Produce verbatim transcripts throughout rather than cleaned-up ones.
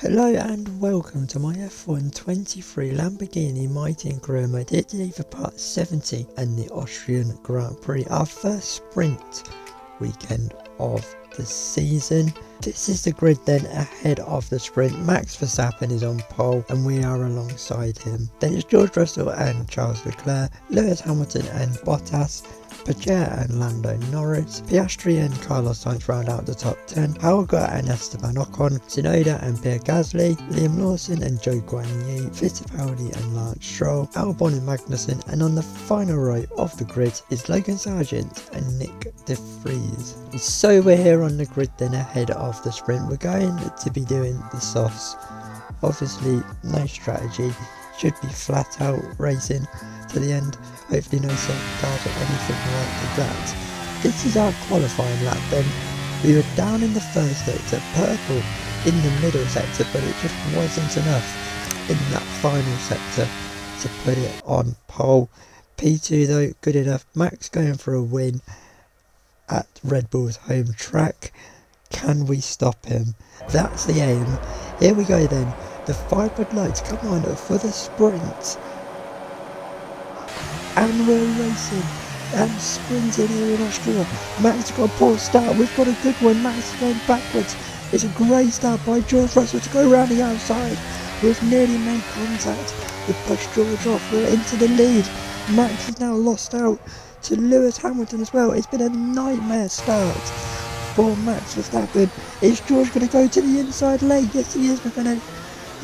Hello and welcome to my F one twenty-three Lamborghini Mighty and Grum. I did either part seventy and the Austrian Grand Prix, our first sprint weekend of the season. This is the grid then ahead of the sprint. Max Verstappen is on pole and we are alongside him. Then it's George Russell and Charles Leclerc, Lewis Hamilton and Bottas, Pierre and Lando Norris, Piastri and Carlos Sainz round out the top ten, Helga and Esteban Ocon, Tsunoda and Pierre Gasly, Liam Lawson and Joe Guanyu, Fittipaldi and Lance Stroll, Albon and Magnussen, and on the final right of the grid is Logan Sargent and Nick De Vries. So we're here on the grid then ahead of the sprint. We're going to be doing the softs. Obviously no strategy, should be flat out racing to the end, hopefully no safety cars or anything like that. This is our qualifying lap then. We were down in the first sector, purple in the middle sector, but it just wasn't enough in that final sector to put it on pole. P two though, good enough. Max going for a win at Red Bull's home track. Can we stop him? That's the aim. Here we go then. The five red lights come on for the sprint. And we're racing and sprinting here in Austria. Max got a poor start, we've got a good one. Max going backwards. It's a great start by George Russell to go around the outside. We've nearly made contact. We've pushed George off, we're into the lead. Max has now lost out to Lewis Hamilton as well. It's been a nightmare start for Max Verstappen. Is George going to go to the inside lane? Yes he is, we're going to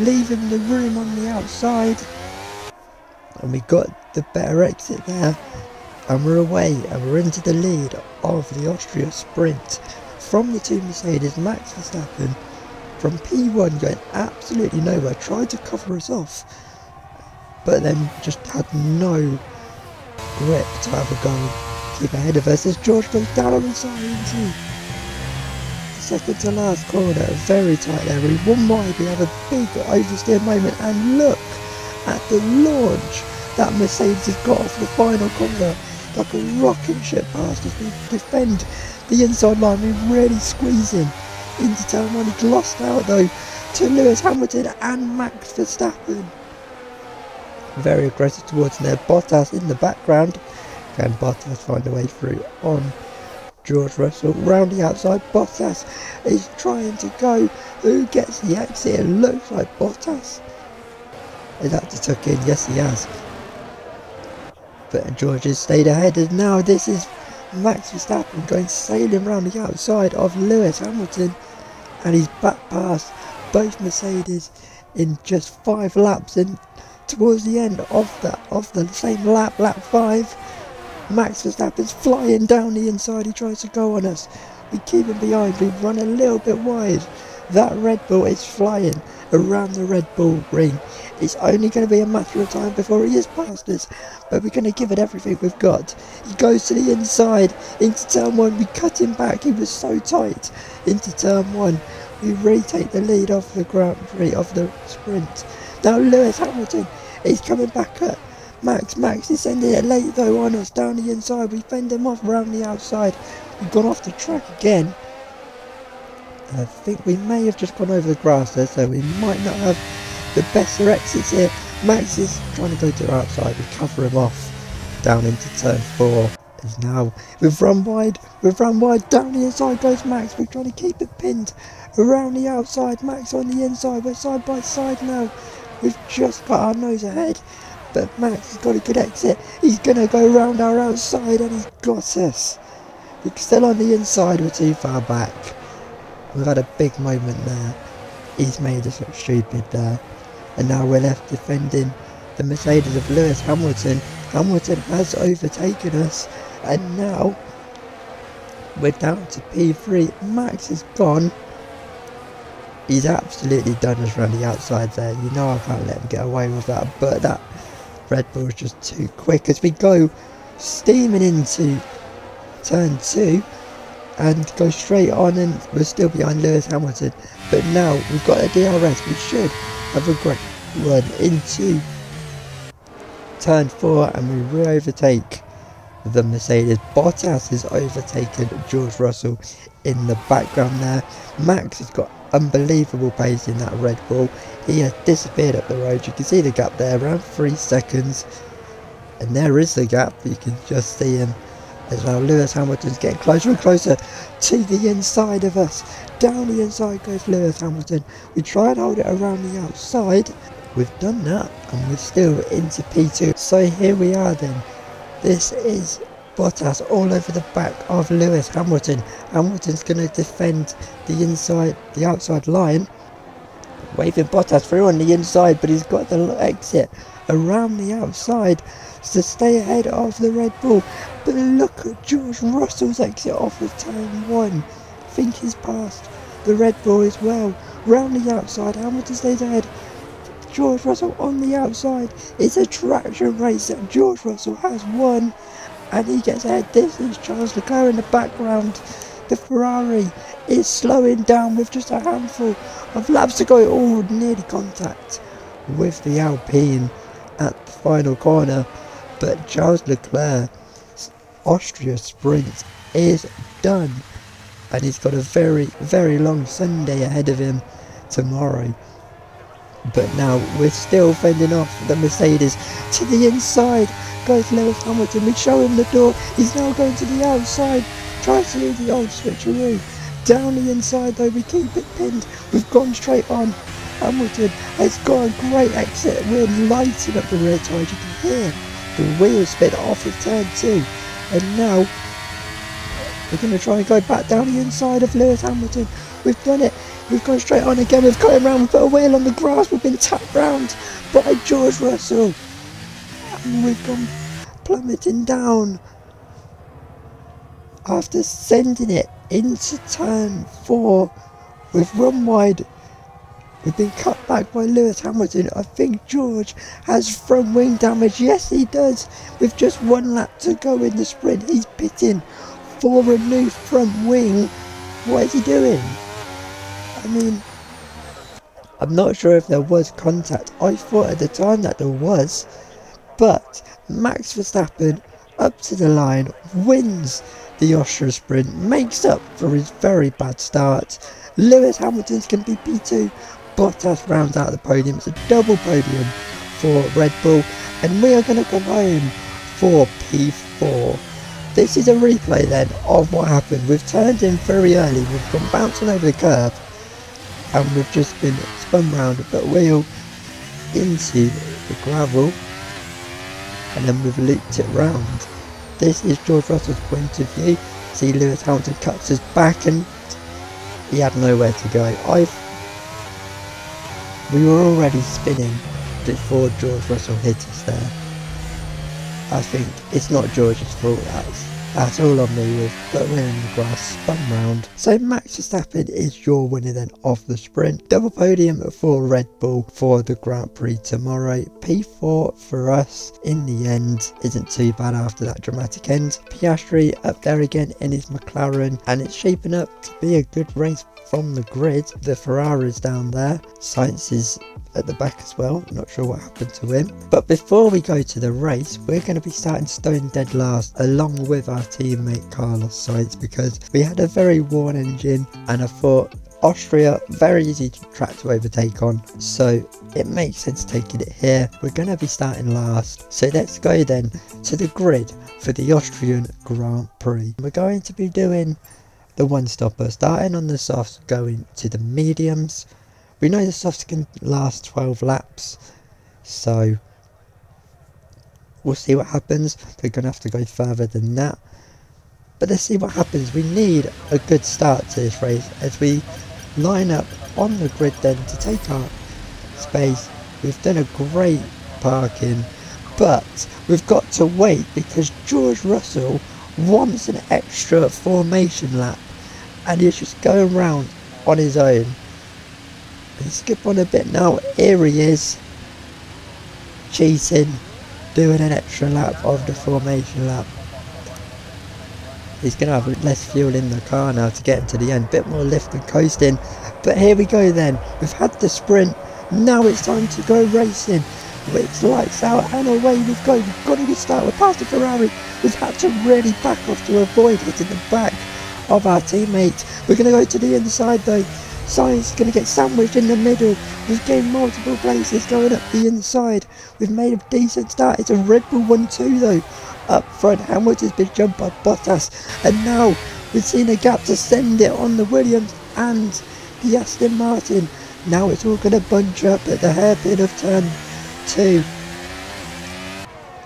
leave him the room on the outside. And we got the better exit there, and we're away and we're into the lead of the Austria sprint from the two Mercedes. Max Verstappen from P one going absolutely nowhere, tried to cover us off but then just had no grip to have a go, keep ahead of us as George goes down on the side into second to last corner, very tight area, one wide. We have a big oversteer moment and look at the launch that Mercedes has got off the final corner, like a rocket ship past us. We defend the inside line, we're really squeezing into turn one. It's lost out though to Lewis Hamilton and Max Verstappen. Very aggressive towards their Bottas in the background. Can Bottas find a way through on George Russell? Round the outside, Bottas is trying to go. Who gets the exit? It looks like Bottas. He's actually tuck in, yes he has. But George has stayed ahead and now this is Max Verstappen going sailing round the outside of Lewis Hamilton and he's back past both Mercedes in just five laps, and towards the end of that of the same lap, lap five, Max Verstappen's flying down the inside, he tries to go on us. We keep him behind, we run a little bit wide. That Red Bull is flying around the Red Bull ring. It's only going to be a matter of time before he is past us, but we're going to give it everything we've got. He goes to the inside into turn one, we cut him back, he was so tight into turn one. We retake the lead of the Grand Prix, of the sprint. Now Lewis Hamilton is coming back at Max. Max is sending it late though on us, down the inside, we fend him off around the outside. We've gone off the track again. I think we may have just gone over the grass there, so we might not have the better exits here. Max is trying to go to the outside, we cover him off down into turn four. And now we've run wide, we've run wide, down the inside goes Max, we're trying to keep it pinned around the outside, Max on the inside, we're side by side now, we've just got our nose ahead, but Max has got a good exit, he's going to go round our outside and he's got us. We're still on the inside, we're too far back. We've had a big moment there, he's made us look stupid there. And now we're left defending the Mercedes of Lewis Hamilton. Hamilton has overtaken us and now we're down to P three. Max is gone. He's absolutely done us round the outside there. You know I can't let him get away with that, but that Red Bull is just too quick as we go steaming into turn two and go straight on, and we're still behind Lewis Hamilton. But now we've got a D R S, we should have a great run into turn four and we re-overtake the Mercedes. Bottas has overtaken George Russell in the background there. Max has got unbelievable pace in that Red Bull. He has disappeared up the road. You can see the gap there, around three seconds. And there is the gap. You can just see him as well. Lewis Hamilton's getting closer and closer to the inside of us. Down the inside goes Lewis Hamilton. We try to hold it around the outside. We've done that, and we're still into P two. So here we are then. This is Bottas all over the back of Lewis Hamilton. Hamilton's going to defend the inside, the outside line. Waving Bottas through on the inside, but he's got the exit around the outside to stay ahead of the Red Bull. But look at George Russell's exit off of turn one. I think he's passed the Red Bull as well. Round the outside, Hamilton stays ahead. George Russell on the outside. It's a traction race that George Russell has won. And he gets ahead. This is Charles Leclerc in the background. The Ferrari is slowing down with just a handful of laps to go. Oh, nearly contact with the Alpine at the final corner. But Charles Leclerc's Austria sprint is done. And he's got a very, very long Sunday ahead of him tomorrow. But now we're still fending off the Mercedes. To the inside goes Lewis Hamilton. We show him the door. He's now going to the outside. Tries to do the old switcheroo. Down the inside though, we keep it pinned. We've gone straight on. Hamilton has got a great exit. We're lighting up the rear tyre. You can hear the wheels spin off of turn two. And now we're going to try and go back down the inside of Lewis Hamilton. We've done it. We've gone straight on again. We've cut him round. We've put a wheel on the grass. We've been tapped round by George Russell. And we've gone plummeting down after sending it into turn four. We've run wide. We've been cut back by Lewis Hamilton. I think George has front wing damage. Yes, he does. With just one lap to go in the sprint, he's pitting for a new front wing. What is he doing? I mean, I'm not sure if there was contact. I thought at the time that there was, but Max Verstappen up to the line wins the Austria sprint, makes up for his very bad start. Lewis Hamilton's can be P two. Bottas rounds out the podium. It's a double podium for Red Bull, and we are going to come home for P four. This is a replay then of what happened. We've turned in very early, we've gone bouncing over the curb, and we've just been spun round a bit wheel into the gravel, and then we've looped it round. This is George Russell's point of view. See, Lewis Hamilton cuts his back and he had nowhere to go. I've we were already spinning before George Russell hit us there. I think it's not George's fault, that's, that's all on me with, but we're in the grass, spun round. So Max Verstappen is your winner then of the sprint. Double podium for Red Bull for the Grand Prix tomorrow. P four for us in the end isn't too bad after that dramatic end. Piastri up there again in his McLaren, and it's shaping up to be a good race from the grid. The Ferrari's down there, Sainz is at the back as well, not sure what happened to him. But before we go to the race, we're going to be starting stone dead last along with our teammate Carlos Sainz, because we had a very worn engine, and I thought Austria, very easy track to overtake on, so it makes sense taking it here. We're going to be starting last, so let's go then to the grid for the Austrian Grand Prix. We're going to be doing the one stopper, starting on the softs, going to the mediums. We know the softs can last twelve laps, so we'll see what happens. They're going to have to go further than that, but let's see what happens. We need a good start to this race as we line up on the grid then to take up space. We've done a great parking, but we've got to wait because George Russell wants an extra formation lap, and he's just going round on his own. Skip on a bit now. Here he is, cheating, doing an extra lap of the formation lap. He's going to have less fuel in the car now to get to the end. Bit more lift and coasting. But here we go then. We've had the sprint. Now it's time to go racing. It's lights out and away we go. We've got a good start. We're past the Ferrari. We've had to really back off to avoid hitting the back of our teammates. We're going to go to the inside though. Sainz is going to get sandwiched in the middle. He's getting multiple places going up the inside. We've made a decent start. It's a Red Bull one two though. Up front, Hamilton's been jumped by Bottas, and now we've seen a gap to send it on the Williams and the Aston Martin. Now it's all going to bunch up at the hairpin of turn two.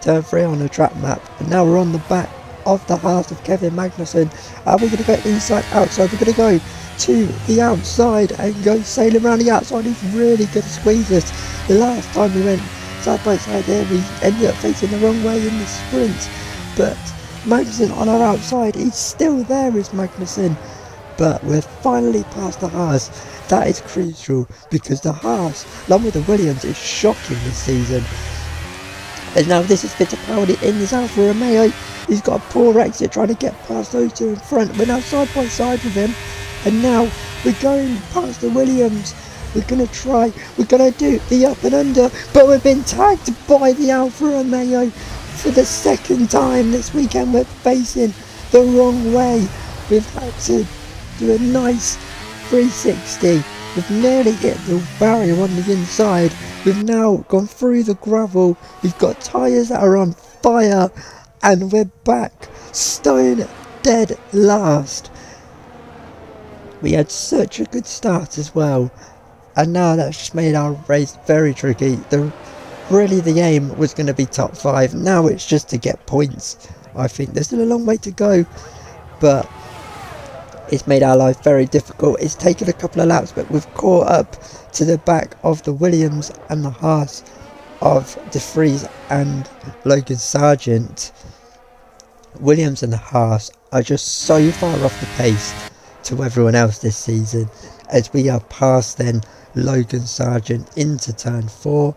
Turn three on the track map, and now we're on the back of the Haas of Kevin Magnussen. Are we going to go inside, outside? We're going to go to the outside and go sailing around the outside. He's really going to squeeze us. The last time we went side by side there, we ended up facing the wrong way in the sprint, but Magnussen on our outside, he's still there is Magnussen, but we're finally past the Haas. That is crucial, because the Haas, along with the Williams, is shocking this season. And now this is Fittipaldi in this Alfa Romeo. He's got a poor exit trying to get past those two in front. We're now side by side with him, and now we're going past the Williams. We're going to try, we're going to do the up and under, but we've been tagged by the Alfa Romeo for the second time this weekend. We're facing the wrong way. We've had to do a nice three sixty. We've nearly hit the barrier on the inside. We've now gone through the gravel. We've got tyres that are on fire, and we're back stone dead last. We had such a good start as well, and now that's made our race very tricky. The, really the aim was going to be top five, now it's just to get points. I think there's still a long way to go, but it's made our life very difficult. It's taken a couple of laps, but we've caught up to the back of the Williams and the Haas of De Vries and Logan Sargent. Williams and the Haas are just so far off the pace to everyone else this season, as we are past then Logan Sargent into turn four,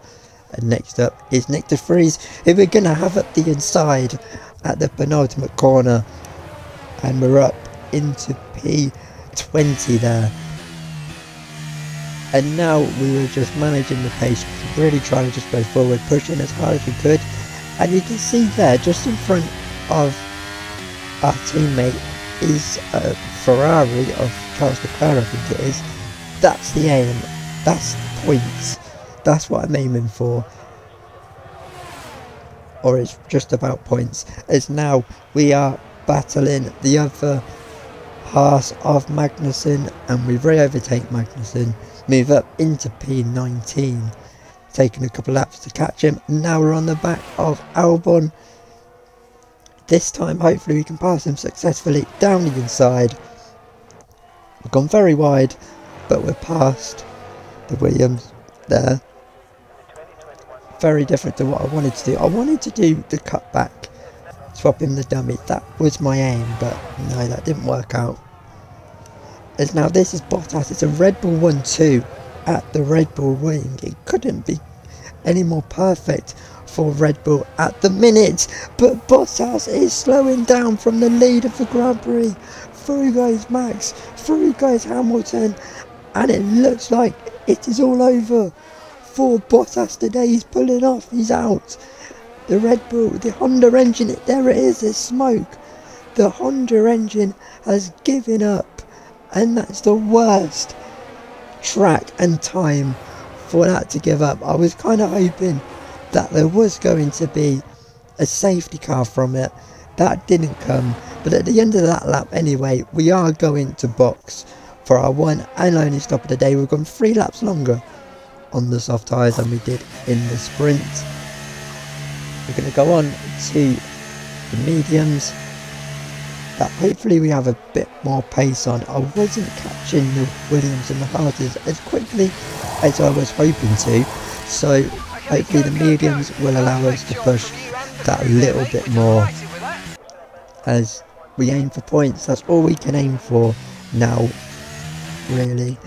and next up is Nick De Vries, who we're going to have at the inside at the penultimate corner, and we're up into P twenty there. And now we were just managing the pace, really trying to just go forward, pushing as hard as we could, and you can see there just in front of our teammate is a Ferrari of Charles Leclerc, I think it is. That's the aim, that's the points, that's what I'm aiming for, or it's just about points, as now we are battling the other Haas of Magnussen, and we re-overtake Magnussen, move up into P nineteen, taking a couple laps to catch him. Now we're on the back of Albon. This time hopefully we can pass him successfully down the inside. We've gone very wide, but we're past the Williams there. Very different to what I wanted to do. I wanted to do the cutback, swap him the dummy, that was my aim, but no, that didn't work out. As now this is Bottas, it's a Red Bull one two at the Red Bull wing. It couldn't be any more perfect for Red Bull at the minute, but Bottas is slowing down from the lead of the Grand Prix. Through goes Max, through goes Hamilton, and it looks like it is all over for Bottas today. He's pulling off, he's out. The Red Bull, the Honda engine, there it is, there's smoke. The Honda engine has given up, and that's the worst track and time for that to give up. I was kind of hoping that there was going to be a safety car from it. That didn't come, but at the end of that lap anyway, we are going to box for our one and only stop of the day. We've gone three laps longer on the soft tyres than we did in the sprint. We're going to go on to the mediums, but hopefully we have a bit more pace on. I wasn't catching the Williams and the Haas as quickly as I was hoping to, so hopefully the mediums will allow us to push that a little bit more, as we aim for points. That's all we can aim for now, really.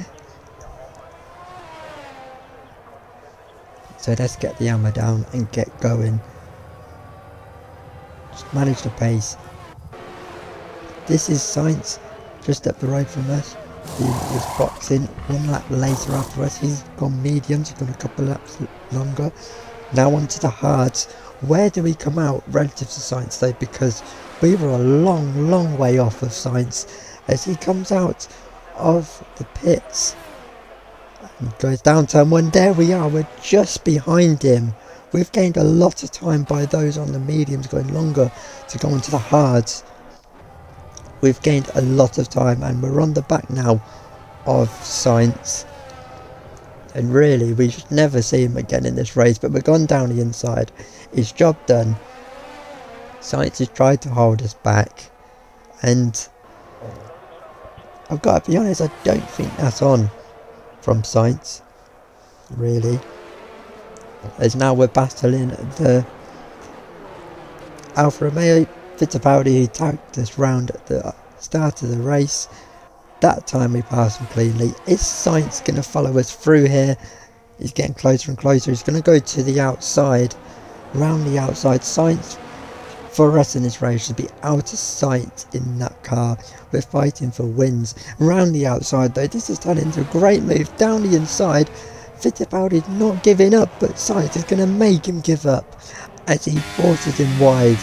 So let's get the hammer down and get going. Just manage the pace. This is Sainz, just up the road from us. He was boxing one lap later after us. He's gone mediums, he's gone a couple of laps longer. Now onto the hards. Where do we come out relative to Sainz though? Because we were a long, long way off of Sainz, as he comes out of the pits. And goes down turn one. There we are. We're just behind him. We've gained a lot of time by those on the mediums going longer to go onto the hards. We've gained a lot of time and we're on the back now of Sainz. And really, we should never see him again in this race, but we're gone down the inside. His job done. Sainz has tried to hold us back. And I've got to be honest, I don't think that's on from Sainz, really. As now we're battling the Alfa Romeo. Fittipaldi, who tagged us round at the start of the race. That time we passed him cleanly. Is Sainz going to follow us through here? He's getting closer and closer. He's going to go to the outside. Round the outside. Sainz, for us in this race, should be out of sight in that car. We're fighting for wins. Round the outside though. This is turning into a great move. Down the inside. Fittipaldi's not giving up, but Sainz is going to make him give up as he forces him wide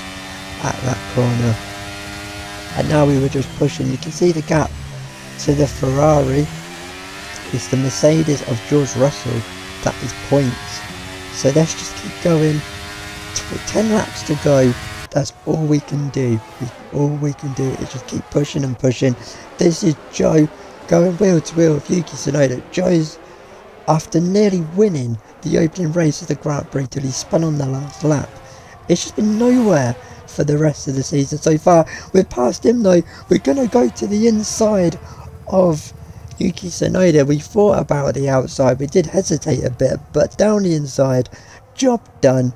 at that corner. And now we were just pushing. You can see the gap to the Ferrari. It's the Mercedes of George Russell that is points. So let's just keep going. ten laps to go. That's all we can do. All we can do is just keep pushing and pushing. This is Joe going wheel to wheel with Yuki Tsunoda. Joe's after nearly winning the opening race of the Grand Prix till he spun on the last lap. It's just been nowhere for the rest of the season so far. We're past him though. We're going to go to the inside of Yuki Tsunoda. We thought about the outside. We did hesitate a bit, but down the inside, job done.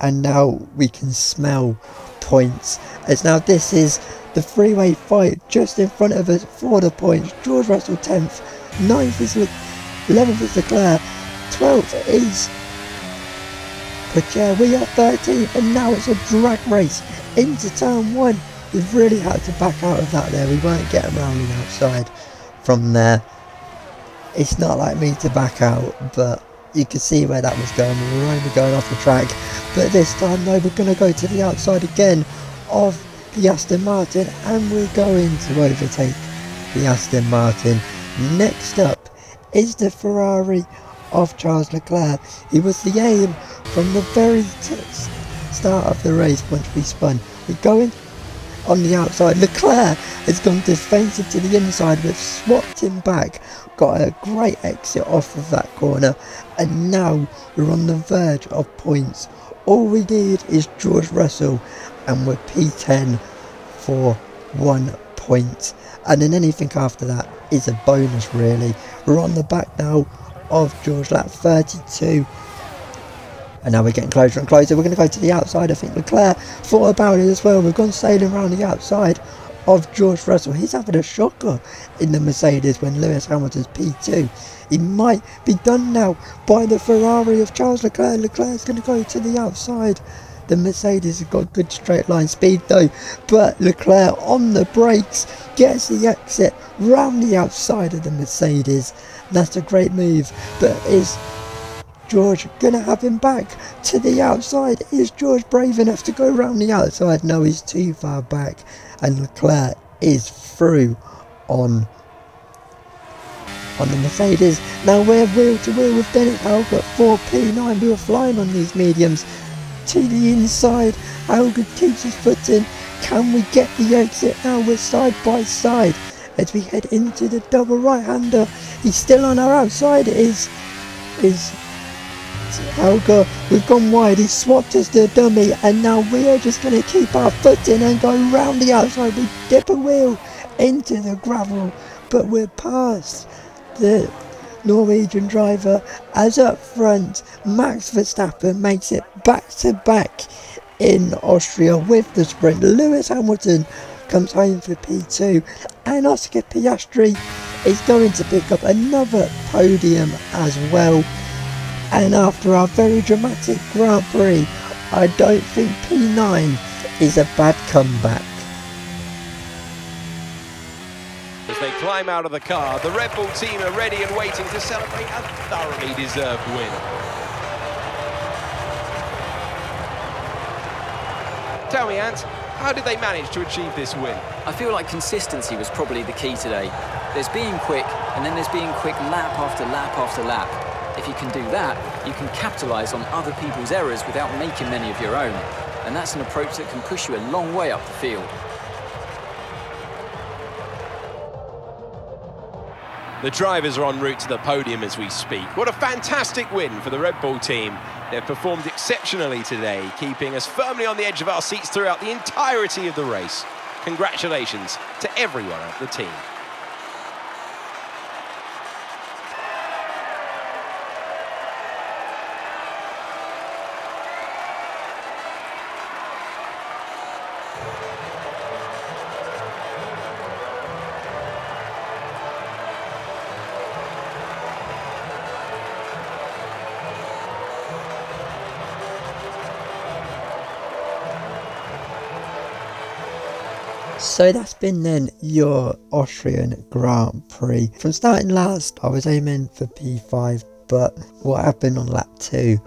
And now we can smell points. As now this is the three-way fight just in front of us for the points. George Russell tenth, ninth is eleventh is Leclerc, twelfth is Pierre. We are thirteenth, and now it's a drag race into turn one. We've really had to back out of that there. We weren't getting around the outside from there. It's not like me to back out, but you can see where that was going. We were only going off the track. But this time though, we're going to go to the outside again of the Aston Martin, and we're going to overtake the Aston Martin. Next up is the Ferrari of Charles Leclerc. He was the aim from the very start of the race once we spun. We're going on the outside. Leclerc has gone defensive to the inside. We've swapped him back. Got a great exit off of that corner. And now we're on the verge of points. All we need is George Russell. And we're P ten for one point. And then anything after that is a bonus really. We're on the back now of George, lap thirty-two, and now we're getting closer and closer. We're going to go to the outside. I think Leclerc thought about it as well. We've gone sailing around the outside of George Russell. He's having a shocker in the Mercedes when Lewis Hamilton's P two. He might be done now by the Ferrari of Charles Leclerc. Leclerc's going to go to the outside. The Mercedes has got good straight line speed though, but Leclerc on the brakes gets the exit round the outside of the Mercedes. That's a great move, but is George going to have him back to the outside? Is George brave enough to go round the outside? No, he's too far back, and Leclerc is through on on the Mercedes. Now we're wheel to wheel with Dennis Albert, four P nine, we were flying on these mediums. To the inside, Helga keeps his foot in. Can we get the exit now? We're side by side as we head into the double right-hander. He's still on our outside. It is is Helga. We've gone wide. He swapped us to a dummy, and now we're just going to keep our foot in and go round the outside. We dip a wheel into the gravel, but we're past the Norwegian driver. As up front, Max Verstappen makes it back to back in Austria with the sprint. Lewis Hamilton comes home for P two, and Oscar Piastri is going to pick up another podium as well. And after our very dramatic Grand Prix, I don't think P nine is a bad comeback. They climb out of the car. The Red Bull team are ready and waiting to celebrate a thoroughly deserved win. Tell me, Ant, how did they manage to achieve this win? I feel like consistency was probably the key today. There's being quick, and then there's being quick lap after lap after lap. If you can do that, you can capitalise on other people's errors without making many of your own. And that's an approach that can push you a long way up the field. The drivers are en route to the podium as we speak. What a fantastic win for the Red Bull team. They've performed exceptionally today, keeping us firmly on the edge of our seats throughout the entirety of the race. Congratulations to everyone at the team. So that's been then your Austrian Grand Prix. From starting last, I was aiming for P five, but what happened on lap two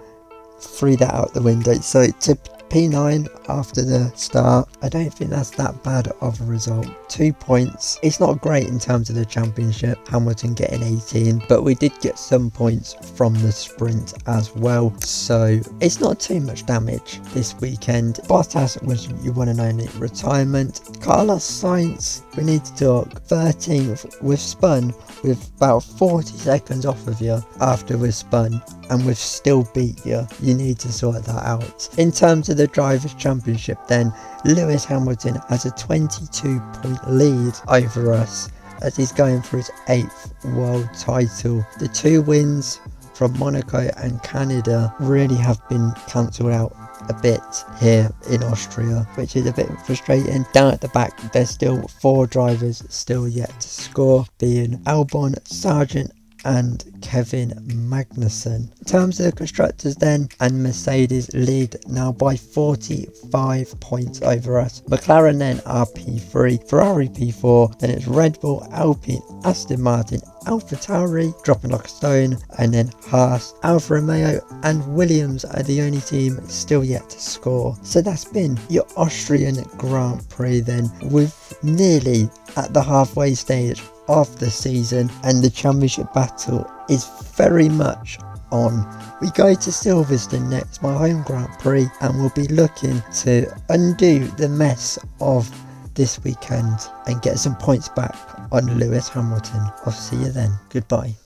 threw that out the window. So to P nine after the start, I don't think that's that bad of a result. Two points. It's not great in terms of the championship, Hamilton getting eighteen, but we did get some points from the sprint as well. So it's not too much damage this weekend. Bottas was your one and only retirement. Carlos Sainz, we need to talk. thirteenth, we've spun with about forty seconds off of you after we've spun, and we've still beat you. You need to sort that out. In terms of the Drivers' Championship then, Lewis Hamilton has a twenty-two point lead over us as he's going for his eighth world title. The two wins from Monaco and Canada really have been cancelled out a bit here in Austria, which is a bit frustrating. Down at the back, there's still four drivers still yet to score, being Albon, Sargent and Kevin Magnussen. In terms of the constructors then, and Mercedes lead now by forty-five points over us. McLaren then are P three, Ferrari P four, then it's Red Bull, Alpine, Aston Martin, Alfa Tauri dropping like a stone, and then Haas, Alfa Romeo and Williams are the only team still yet to score. So that's been your Austrian Grand Prix then. We're nearly at the halfway stage of the season, and the championship battle is very much on. We go to Silverstone next, my home Grand Prix, and we'll be looking to undo the mess of this weekend and get some points back on Lewis Hamilton. I'll see you then. Goodbye.